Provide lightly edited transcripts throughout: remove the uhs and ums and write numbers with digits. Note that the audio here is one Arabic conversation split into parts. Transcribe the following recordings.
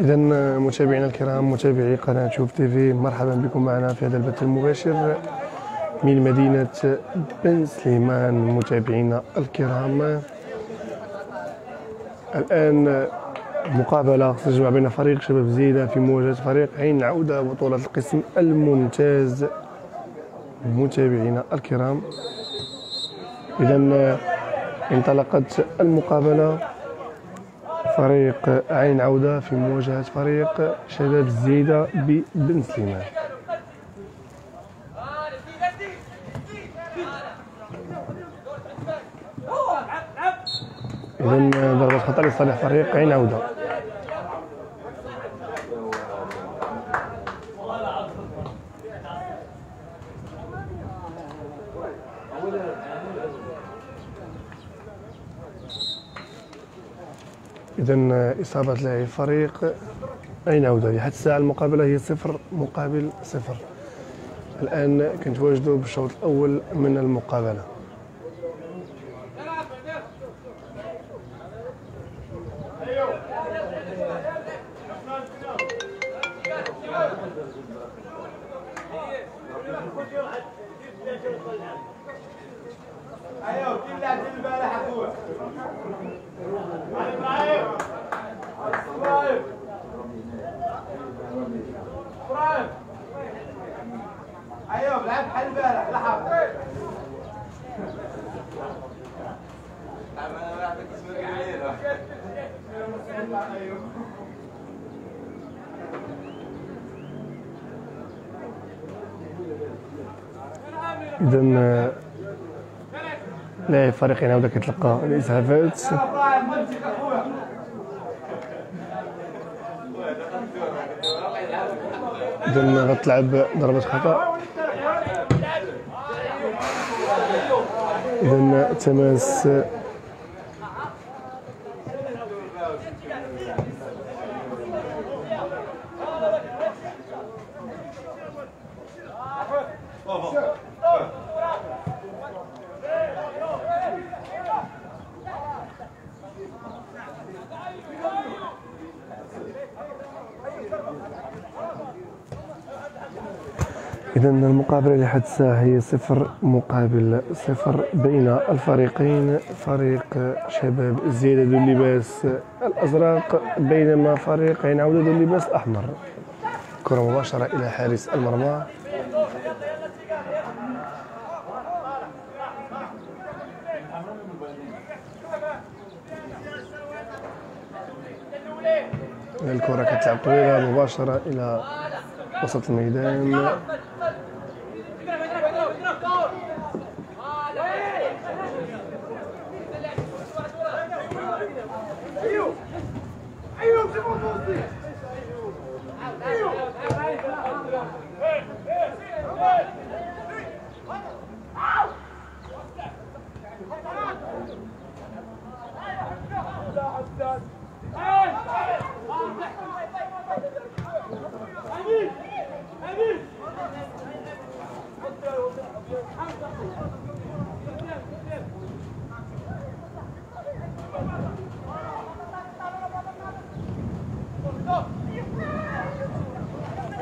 إذا متابعينا الكرام، متابعي قناة شوف تيفي، مرحبا بكم معنا في هذا البث المباشر من مدينة بن سليمان. متابعينا الكرام، الآن مقابلة تجمع بين فريق شباب الزيايدة في مواجهة فريق عين عودة بطولة القسم الممتاز. متابعينا الكرام، إذا انطلقت المقابلة، فريق عين عودة في مواجهة فريق شباب الزيايدة ببن سليمان. إذا ضربة خطأ لصالح فريق عين عودة. إذا إصابة لاعب فريق عين عودة لحد الساعة المقابلة هي 0-0. الآن كنتواجدوا بالشوط الأول من المقابلة. إذا لاعب فريق عين عودة كيتلقى الإسعافات. إذا غتلعب ضربة خطأ. إذا تماس. إذا المقابلة لحد الساعة هي 0-0 بين الفريقين. فريق شباب الزيايدة ذو اللباس الأزرق، بينما فريق عين عودة ذو اللباس الأحمر. كرة مباشرة إلى حارس المرمى. الكرة كتلعب طويلة مباشرة إلى وسط الميدان.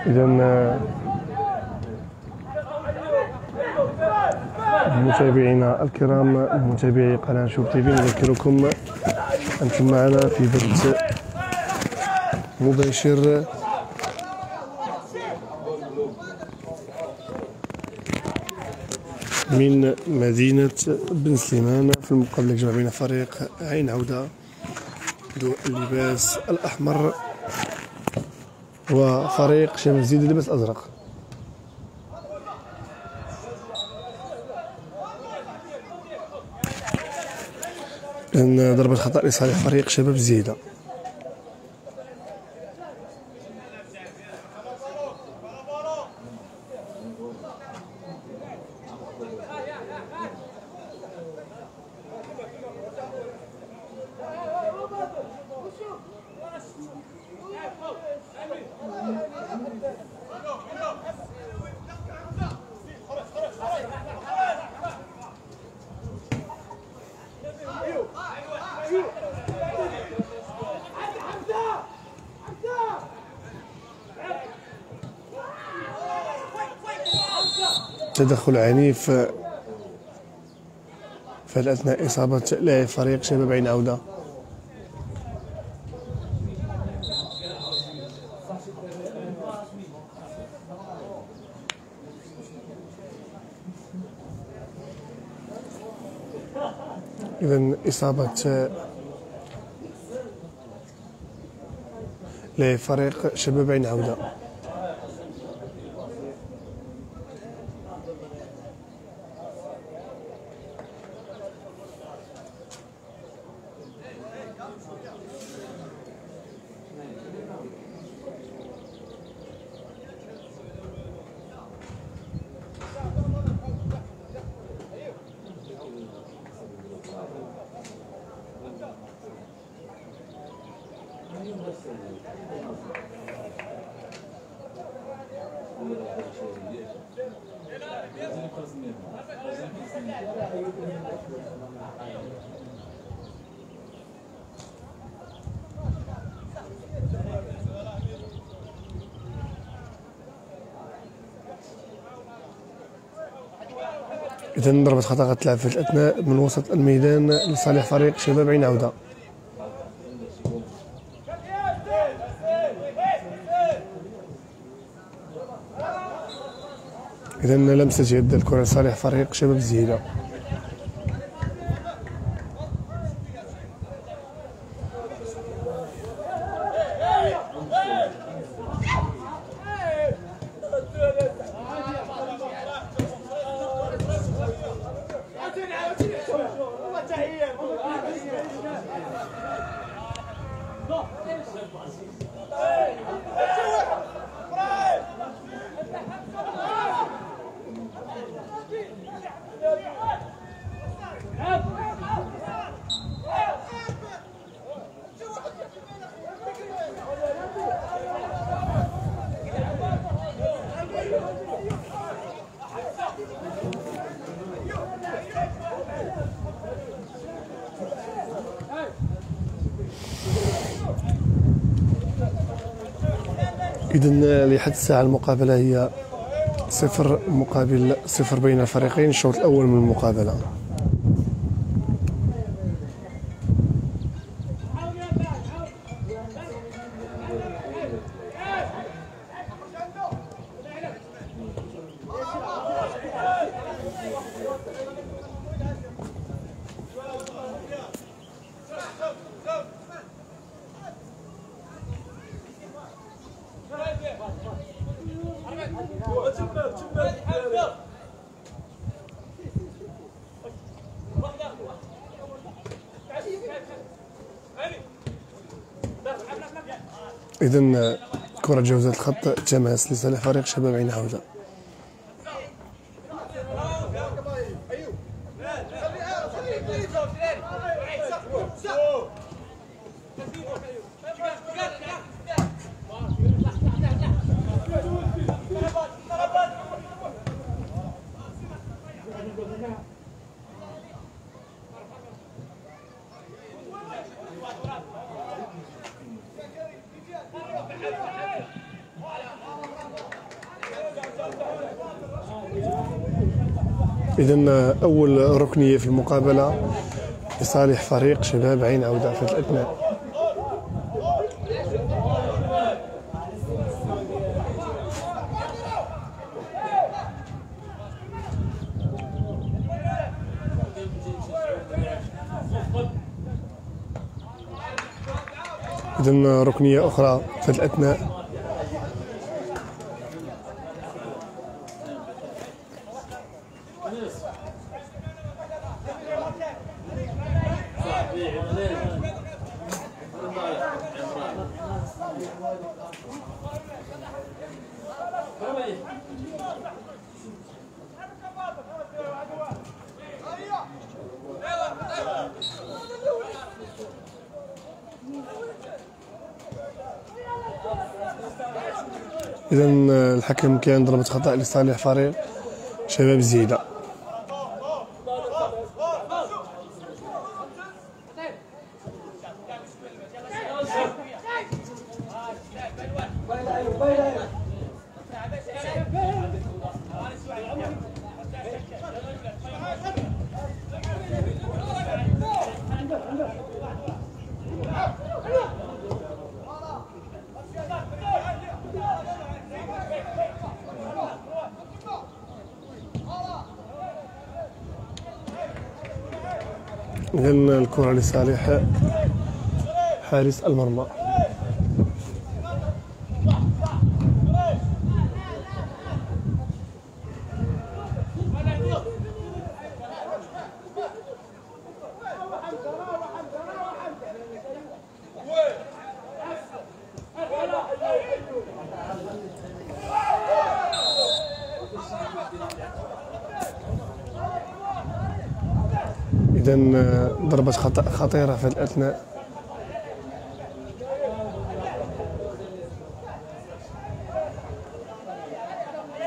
إذا متابعينا الكرام، متابعي قناة شوفتيفي، نذكركم أنتم معنا في بث مباشر من مدينة بن سليمان في المقابلة الجمع بين فريق عين عودة ذو اللباس الأحمر وفريق شباب الزيايدة لباس أزرق. إذن ضربة خطأ لصالح فريق شباب الزيايدة. تدخل عنيف فات أثناء إصابة لاعب فريق شباب عين عودة. إذن إصابة لفريق شباب عين عودة. إذن ضربة خطأ غتلعب في الأثناء من وسط الميدان لصالح فريق شباب عين عودة. إذن لمسة يد الكرة لصالح فريق شباب الزيايدة. إذن لحد الساعة المقابلة هي 0-0 بين الفريقين، الشوط الأول من المقابلة. إذن كرة جوزت الخط، تماس لصالح فريق شباب عين عودة. إذن أول ركنية في المقابلة لصالح فريق شباب عين عودة في الأثناء. إذن ركنية أخرى في الأثناء. إذن الحكم كان ضربة خطأ لصالح فريق شباب الزيايدة. قلنا الكرة لصالح حارس المرمى. ضربة خطيرة في الأثناء.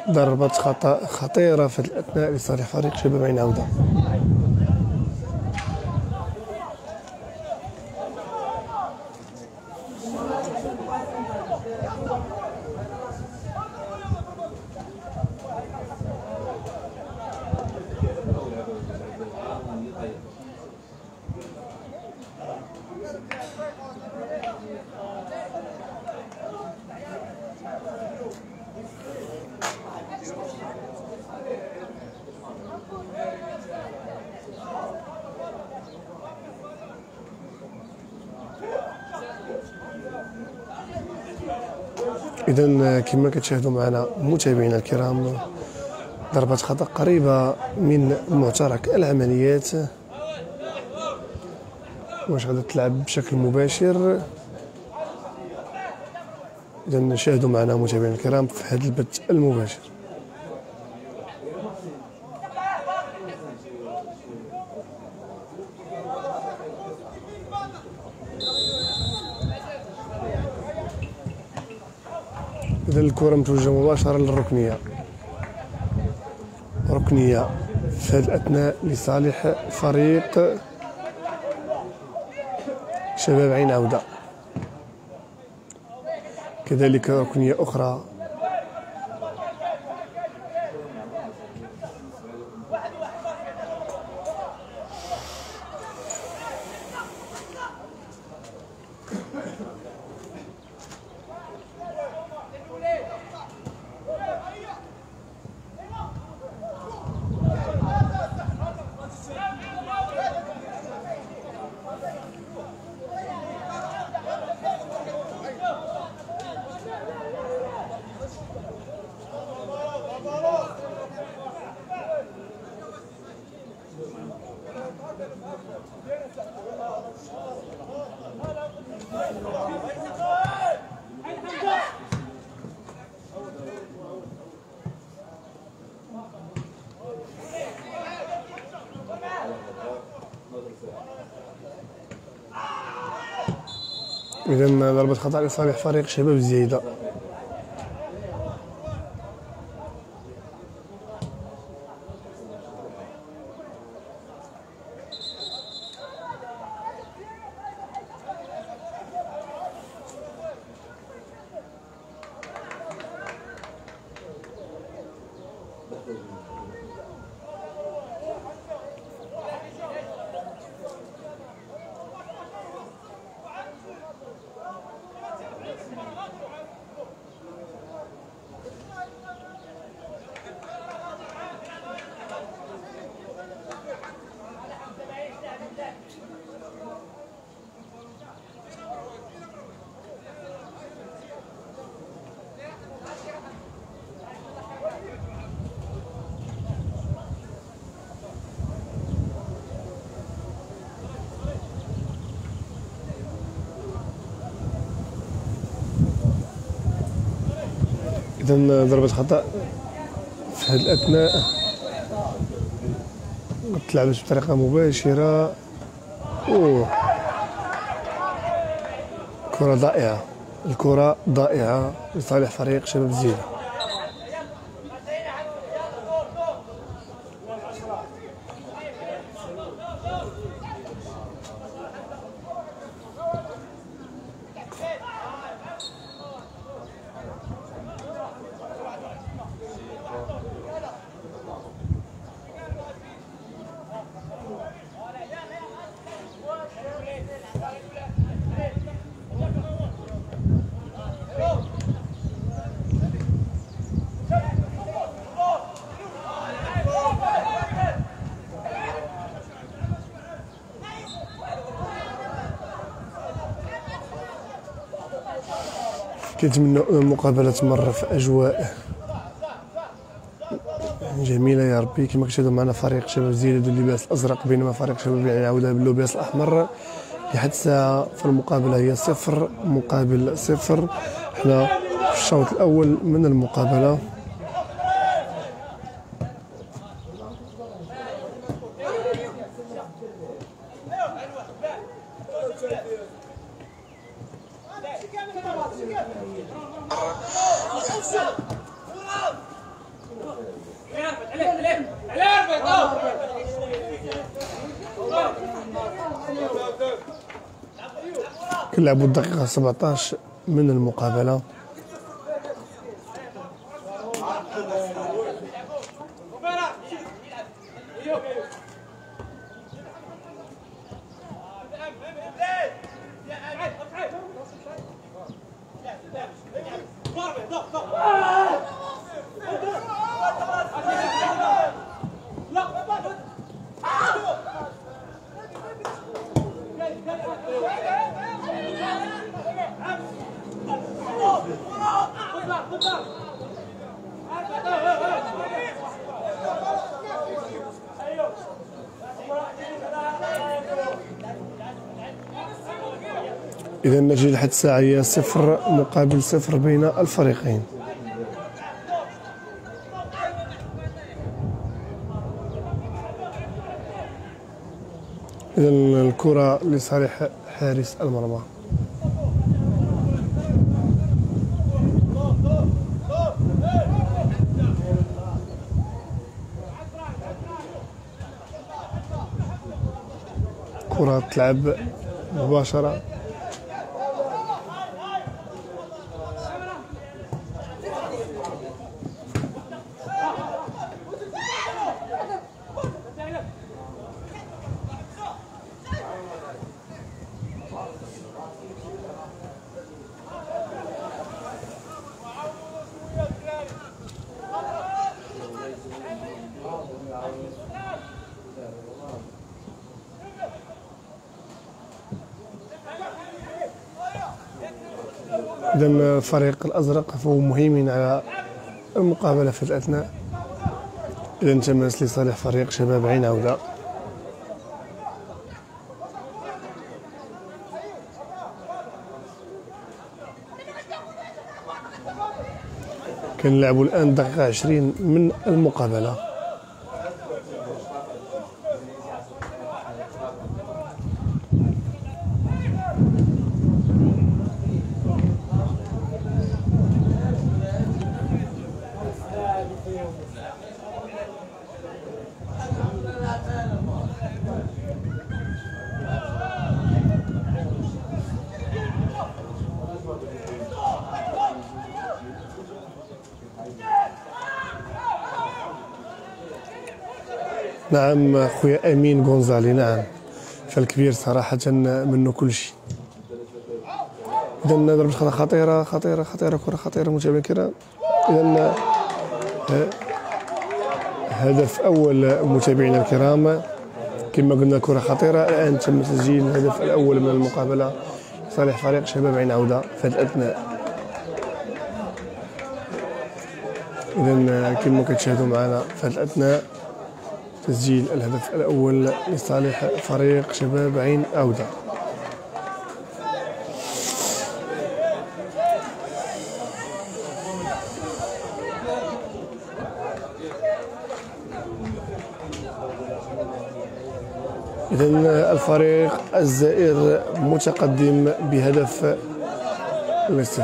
ضربة خطأ خطيرة في الأثناء لصالح فريق شباب عين عودة. إذن كما كتشاهدوا معنا متابعينا الكرام، ضربة خطأ قريبة من معترك العمليات. واش غادا تلعب بشكل مباشر؟ إذن شاهدوا معنا متابعينا الكرام في هذا البث المباشر. الكرة متوجهة مباشرة للركنية. ركنية في هذه الأثناء لصالح فريق شباب عين عودة. كذلك ركنية أخرى. إذن ضربة خطأ لصالح فريق شباب الزيايدة. إذن ضربة خطأ في هذه الأثناء تلعبت بطريقة مباشرة. كرة ضائعة، الكرة ضائعة لصالح فريق شباب الزيايدة. كنتمنى مقابلة مرة في أجواء جميلة يا ربي كما كتشاهدوا معنا فريق شباب الزيايدة باللباس الأزرق بينما فريق شباب عين عودة باللباس الأحمر. لحد الساعة فالمقابلة هي 0 مقابل 0. حنا في الشوط الأول من المقابلة. كنلعبوا الدقيقة 17 من المقابلة. إذا النتيجة لحد الساعة هي 0 مقابل 0 بين الفريقين. إذا الكرة لصالح حارس المرمى. كرة تلعب مباشرة إذا الفريق الأزرق فهو مهيمن على المقابلة في الأثناء. إذا تماس لصالح فريق شباب عين عودة. كنلعبوا الآن دقيقة 20 من المقابلة. نعم خويا امين غونزالي، نعم فالكبير صراحه منه كل شيء. اذا ضربه خطيره خطيره خطيره، كره خطيره متابعينا الكرام. اذا هدف اول متابعينا الكرام، كما قلنا كره خطيره. الان تم تسجيل الهدف الاول من المقابله لصالح فريق شباب عين عوده في هذا الاثناء. اذا كما كتشاهدوا معنا في هذا الاثناء تسجيل الهدف الأول لصالح فريق شباب عين عودة. إذن الفريق الزائر متقدم بهدف 0.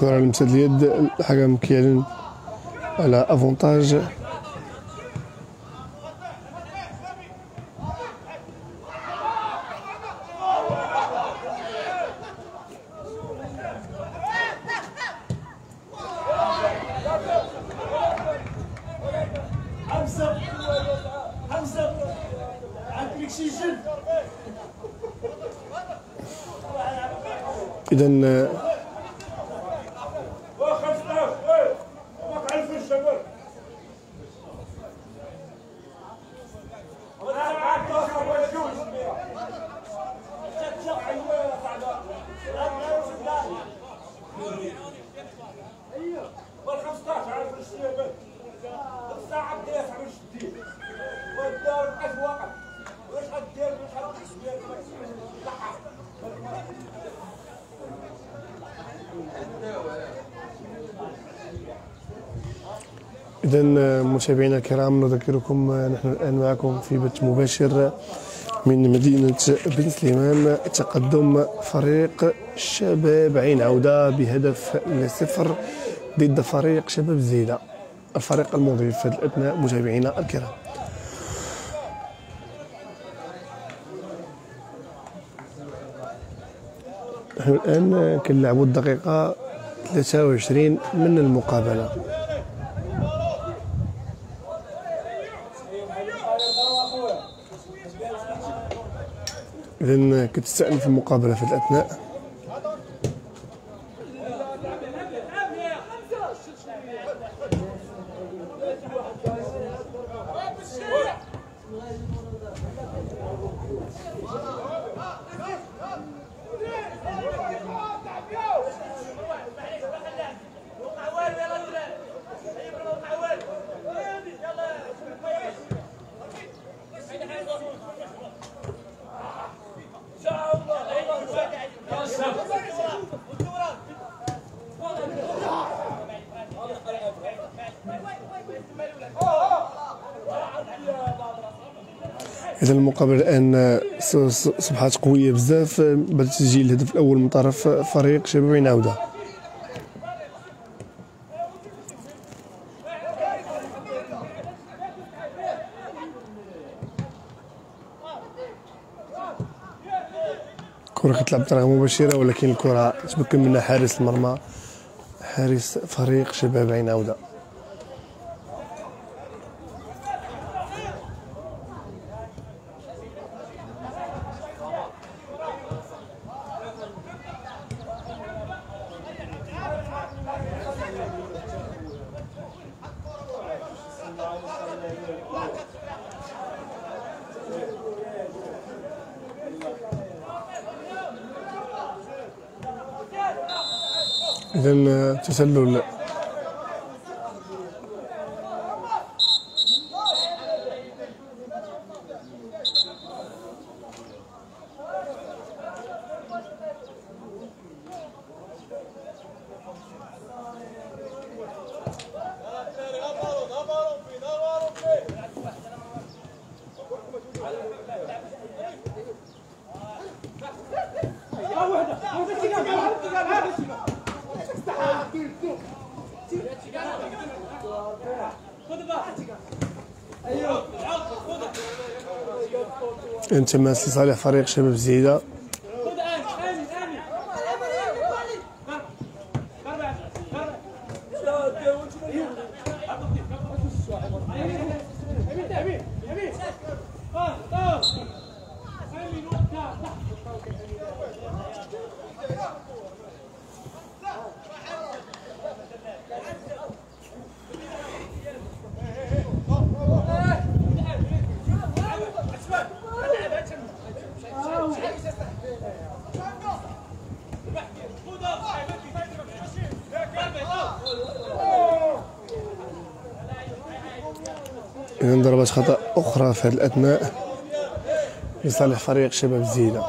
كرة لمسة اليد، الحكم كيعلن على افونتاج. إذن متابعينا الكرام نذكركم نحن الآن معكم في بث مباشر من مدينة بن سليمان. تقدم فريق شباب عين عودة بهدف 0 ضد فريق شباب الزيايدة الفريق المضيف في الأثناء متابعينا الكرام. نحن الآن كنلعبوا الدقيقة 23 من المقابلة. إذن كتستأنف المقابلة في الأثناء. إذا المقابلة الآن صبحت قوية بزاف بعد تسجيل الهدف الأول من طرف فريق شباب عين عودة. الكرة كتلعب بطريقة مباشرة ولكن الكرة تمكن منها حارس المرمى حارس فريق شباب عين عودة. إذن تسلل تماس لصالح فريق شباب الزيايدة. إذن ضربة خطأ أخرى في هذا الأثناء لصالح فريق شباب الزيايدة.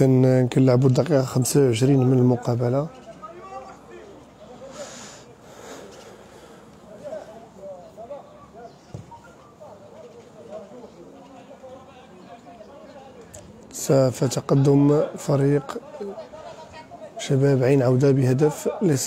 إذن كنلعبو الدقيقة 25 من المقابلة. فتقدم فريق شباب عين عودة بهدف 0.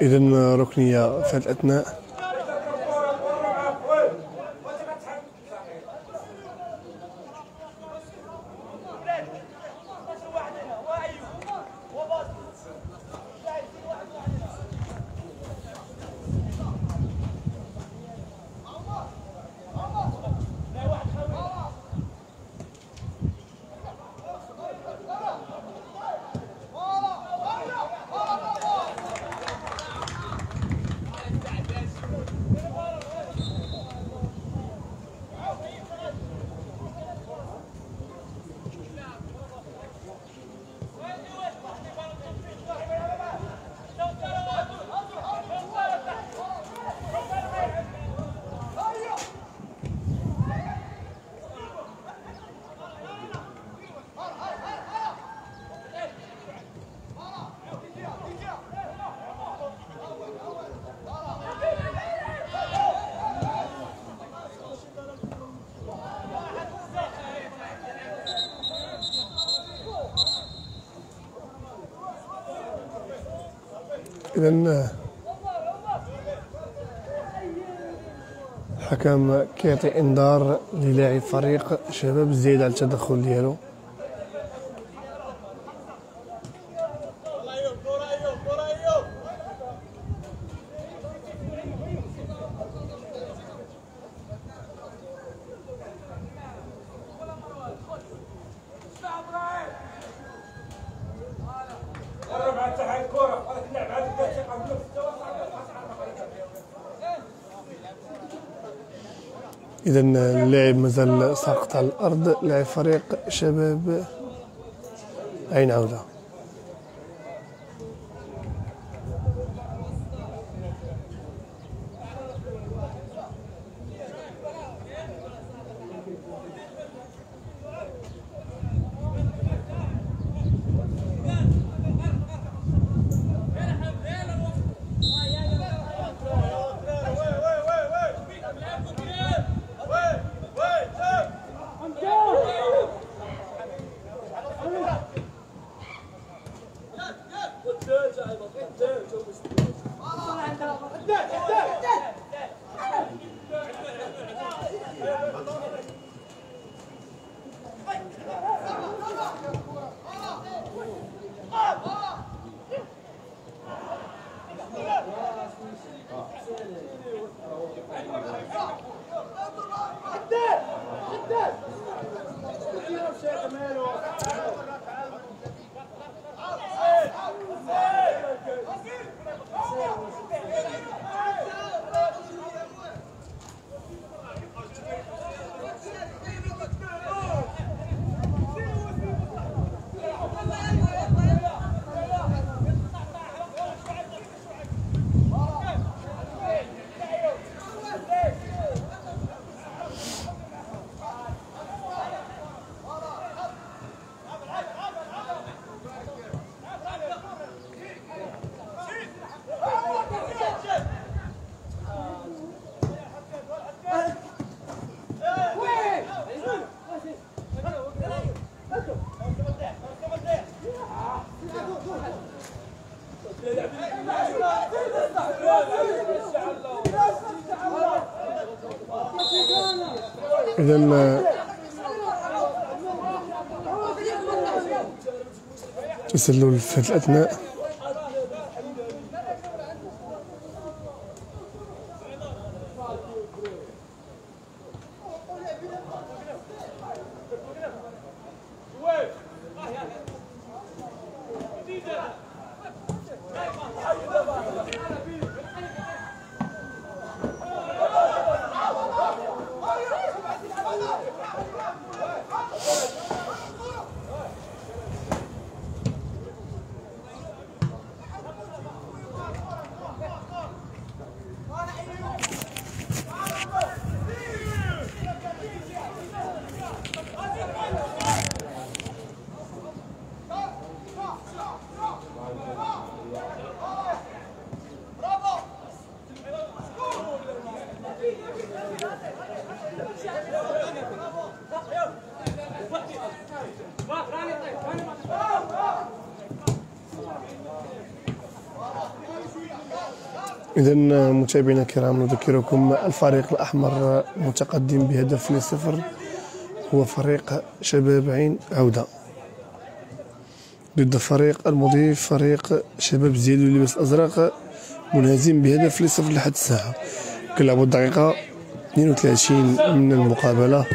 إذن ركنية في الأثناء. إذن الحكم كيعطي انذار للاعب فريق شباب الزيايدة على التدخل ديالو. إذن اللاعب مازال ساقط على الأرض، لاعب فريق شباب عين عودة. إذن تسلل في الأثناء. إذا متابعينا الكرام نذكركم الفريق الأحمر متقدم بهدف 2-0 هو فريق شباب عين عودة ضد فريق المضيف فريق شباب الزيايدة واللباس الأزرق منهزم بهدف 2-0 لحد الساعة. كنلعبو الدقيقة 32 من المقابلة.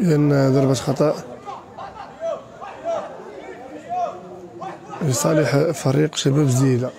إذن ضربة خطأ لصالح فريق شباب الزيايدة.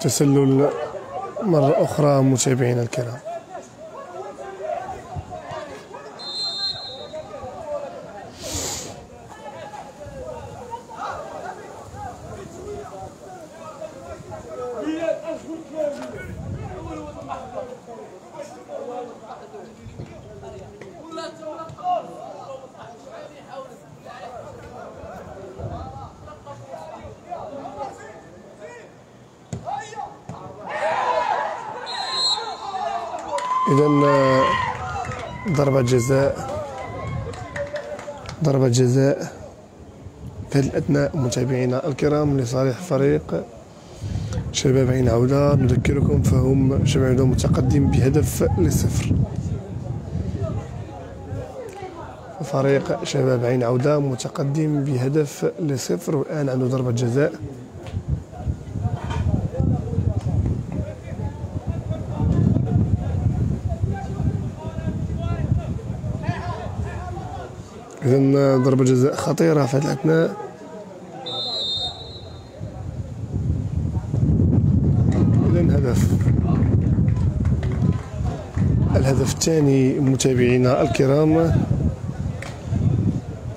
تسلل مرة أخرى متابعينا الكرام. إذا ضربة جزاء في هذه الأثناء متابعينا الكرام لصالح فريق شباب عين عودة. نذكركم فهم شباب عودة متقدم بهدف 2-0. فريق شباب عين عودة متقدم بهدف 2-0 والآن عنده ضربة جزاء. إذن ضربة جزاء خطيرة في هذه الأثناء. إذن هدف الهدف الثاني متابعينا الكرام،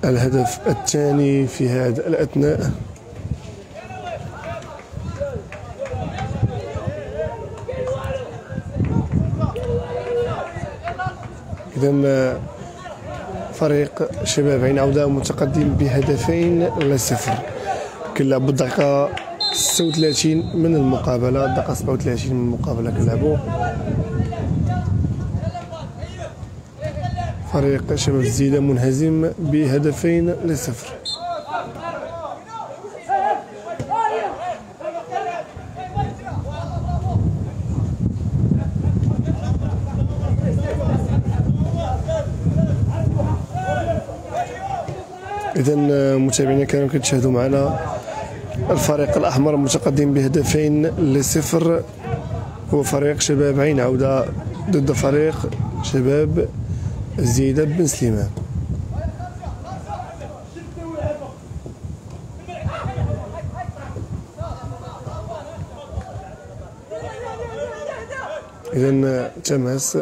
الهدف الثاني في هذا الأثناء إذن فريق شباب عين عودة متقدم بهدفين لا صفر. كنلعبوا بالدقيقة 36 من المقابلة، الدقيقة 37 من المقابلة كنلعبوا. فريق شباب الزيايدة منهزم بهدفين لا صفر. إذن متابعينا كانوا كتشاهدوا معنا الفريق الأحمر متقدم بهدفين لصفر، هو فريق شباب عين عودة ضد فريق شباب الزيايدة بن سليمان. إذن تماس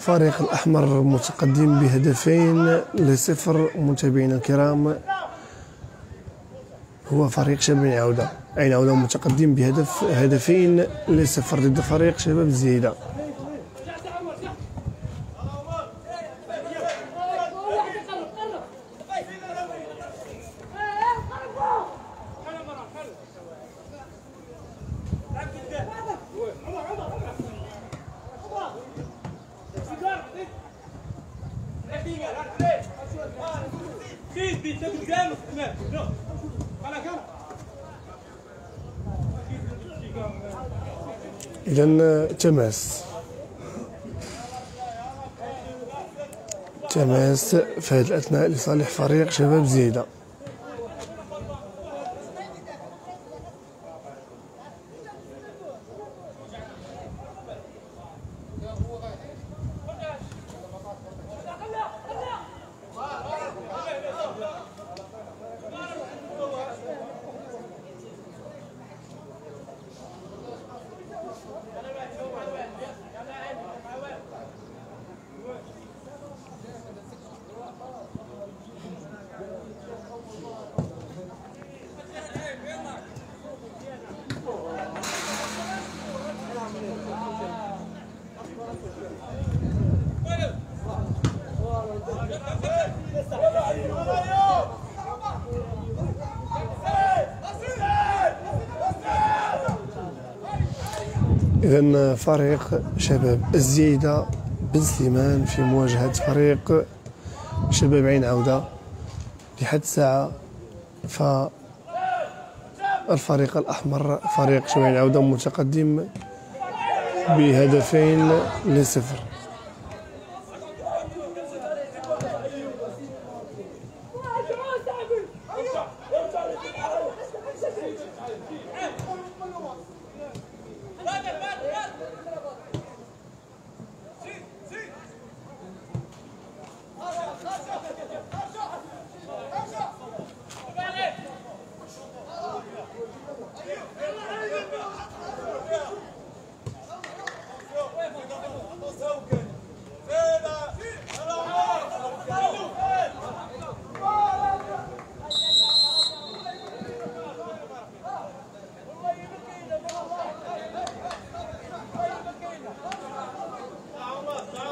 فريق الأحمر متقدم بهدفين لصفر متابعينا الكرام، هو فريق شباب عين عودة متقدم بهدفين لصفر ضد فريق شباب الزيايدة. إذن تماس في هذه الأثناء لصالح فريق شباب الزيايدة. إذن فريق شباب الزيايدة بن سليمان في مواجهة فريق شباب عين عودة لحد ساعة، فالفريق الأحمر فريق شباب عين عودة متقدم بهدفين لصفر.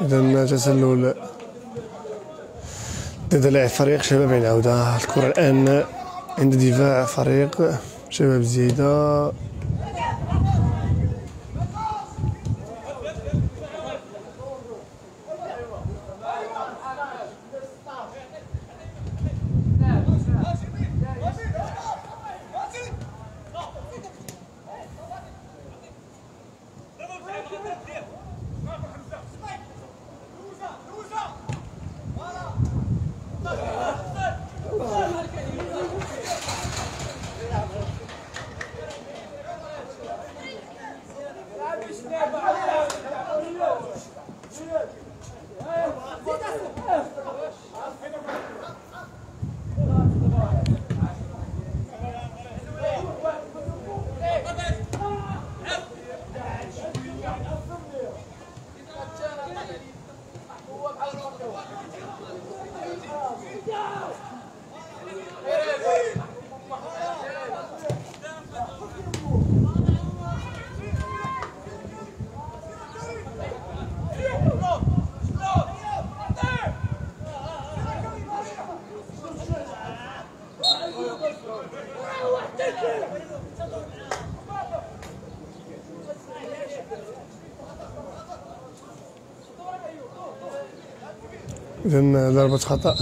إذن تسلل ضد لاعب فريق شباب عين عودة. الكرة الآن عند دفاع فريق شباب الزيايدة. إذن ضربة خطأ.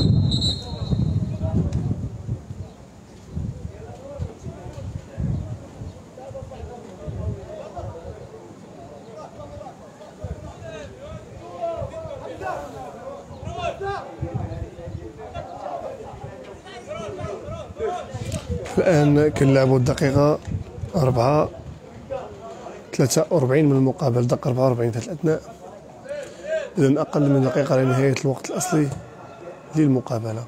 الآن كنلعبوا الدقيقة 43 من المقابل، دقة 44 في الأثناء، إذن أقل من دقيقة لنهاية الوقت الأصلي للمقابلة.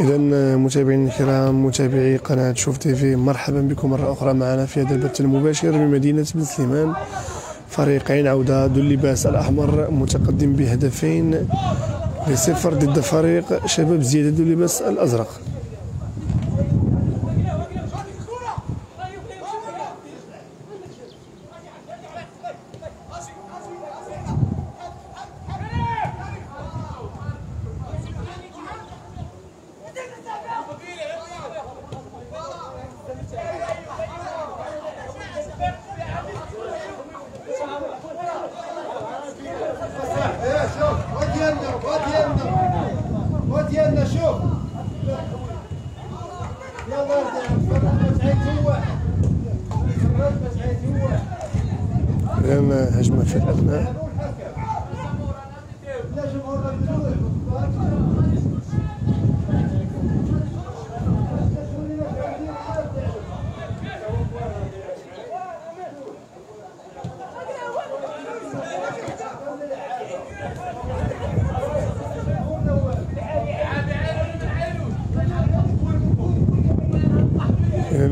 إذن متابعين الكرام، متابعي قناة شوفتv، مرحبا بكم مرة أخرى معنا في هذا البث المباشر من مدينة بن سليمان. فريق عين عودة ذو اللباس الأحمر متقدم بهدفين لصفر ضد فريق شباب زيادة ذو اللباس الأزرق. الآن هجمة في الأثناء.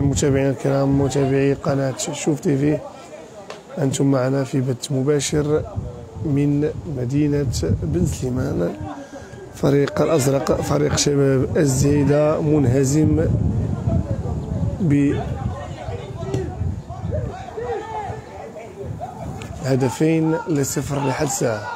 متابعينا الكرام، متابعي قناة شوفتv، أنتم معنا في بث مباشر من مدينة بن سليمان. فريق الأزرق، فريق شباب الزيايدة، منهزم بهدفين لصفر لحد الساعة.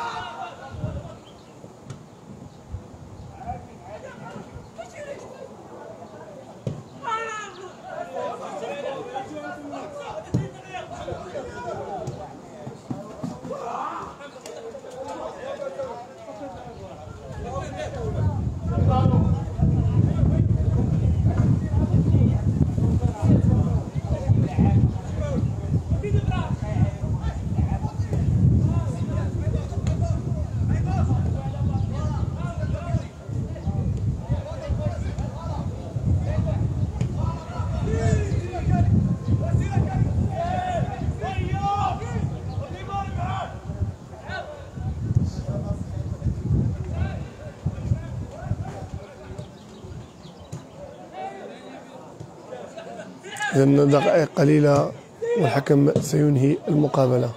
لأن دقائق قليلة والحكم سينهي المقابلة.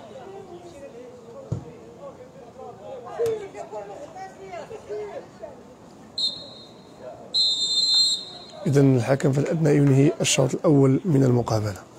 إذن الحكم في الأدنى ينهي الشوط الأول من المقابلة.